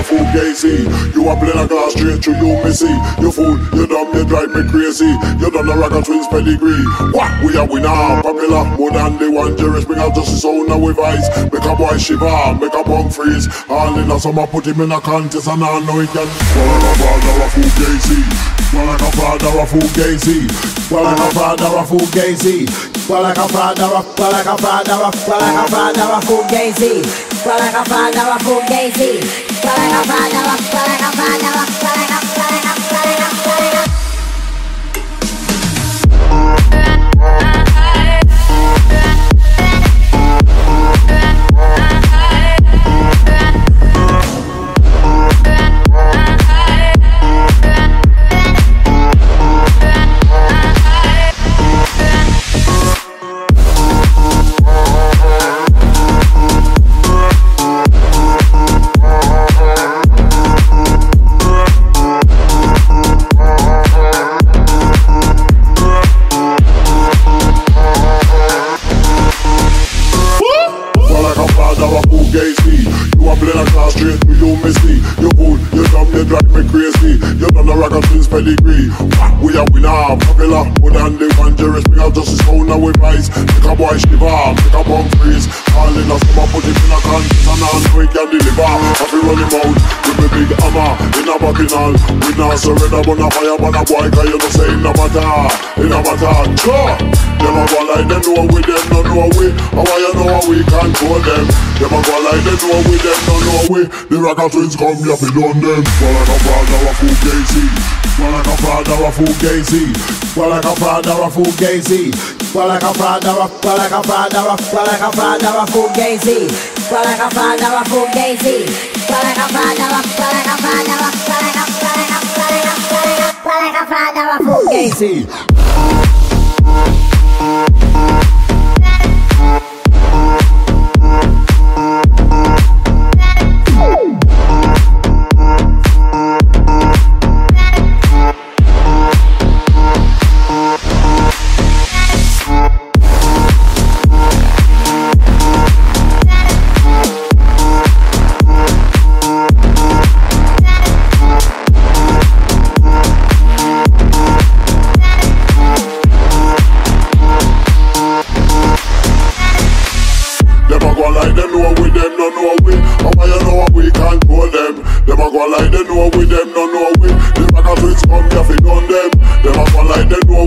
a fugazi. You a plain a glass straight through you, missy. You fool, you dumb, you drive me crazy. You done a Ragga Twins pedigree. What? We a winner, popular, more than they want. Jerry's bring out just his own with eyes. Make a boy shiver, make a punk freeze. All in a summer, put him in a contest and I know he can. Father a fugazi. Father a fugazi. Father a fugazi. Well, like a father, well, like a father, well, like a father, a fugazi. Well, like a father, a fugazi. Well, like a father, well, like a father, well, like a pedigree. We are winner, popular, more than they want. Jerry's bring out just his own with eyes. Make a boy shiver, make a bum freeze. All in a summer, put him in a contest and I know he can deliver. Happy running out, give me big hammer in a bucking hall. We now surrender, but not fire, but a boy, cause you don't say in a matter, in a matter. Sure, them a go like them know with them, no know we. How I know we can't control them. Them a go like them know with them, no know we. The Ragga Twins come, you have to done them. Well, like a father, a fugazi. Well, like a father, a fugazi. Well, like a father, a fugazi. Well, like a father, well, like a father, well, like a father, a fugazi. Well, like a father, a fugazi. Well, like a father, well, like a father, well, like a father, well, like a father, a fugazi. Like they know with them, no know with. The Ragga Twins come, you have to done them. Them a go like they know.